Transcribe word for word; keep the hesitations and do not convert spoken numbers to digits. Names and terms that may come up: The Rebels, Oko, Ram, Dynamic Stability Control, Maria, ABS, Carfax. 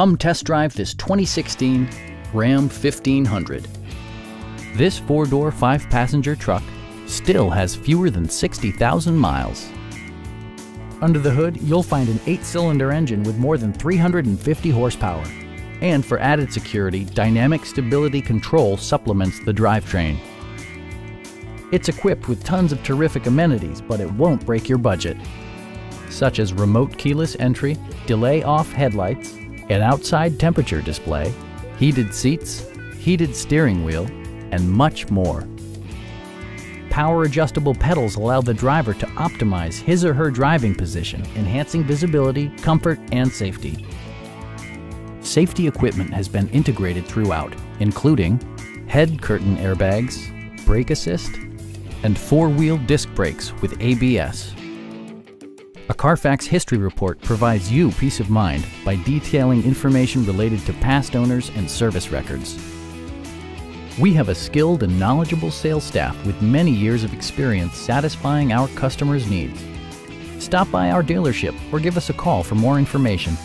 Come test drive this twenty sixteen Ram fifteen hundred. This four-door, five-passenger truck still has fewer than sixty thousand miles. Under the hood, you'll find an eight-cylinder engine with more than three hundred fifty horsepower. And for added security, Dynamic Stability Control supplements the drivetrain. It's equipped with tons of terrific amenities, but it won't break your budget, such as remote keyless entry, delay-off headlights, an outside temperature display, heated seats, heated steering wheel, and much more. Power adjustable pedals allow the driver to optimize his or her driving position, enhancing visibility, comfort, and safety. Safety equipment has been integrated throughout, including head curtain airbags, brake assist, and four-wheel disc brakes with A B S. A Carfax history report provides you peace of mind by detailing information related to past owners and service records. We have a skilled and knowledgeable sales staff with many years of experience satisfying our customers' needs. Stop by our dealership or give us a call for more information.